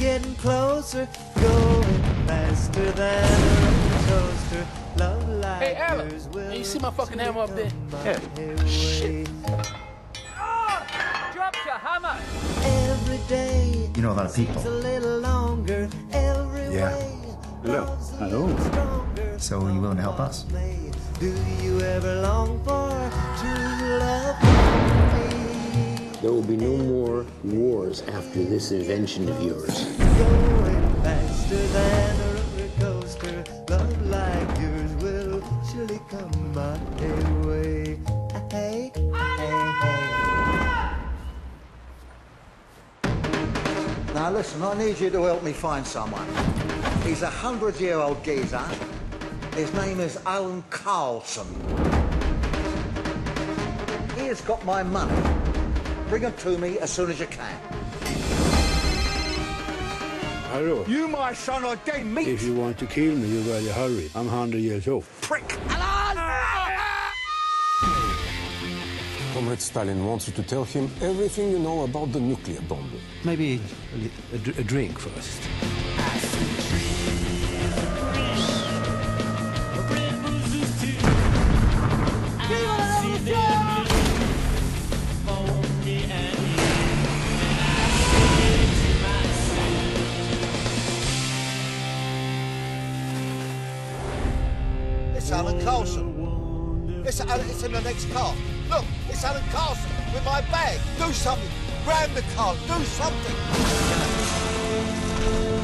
getting closer, going faster than a toaster. Love life. Hey, Allan, you see my fucking hammer up there? Yeah. Shit. Oh, dropped your hammer. Every day. You know a lot of people. A little longer. Every yeah. Hello. Hello. So are you willing to help us? Do you ever long for true love? There will be no more wars after this invention of yours. Going faster than a roller coaster, love like yours will surely come my way. Hey, hey. Now listen, I need you to help me find someone. He's a 100-year-old geezer. His name is Allan Karlsson. He has got my money. Bring them to me as soon as you can. Hello. You, my son, are dead meat. If you want to kill me, you better hurry. I'm 100 years old. Prick! Allan! Comrade Stalin wants you to tell him everything you know about the nuclear bomb. Maybe a drink first. It's Allan Karlsson. It's in the next car. Look, it's Allan Karlsson with my bag. Do something. Grab the car. Do something.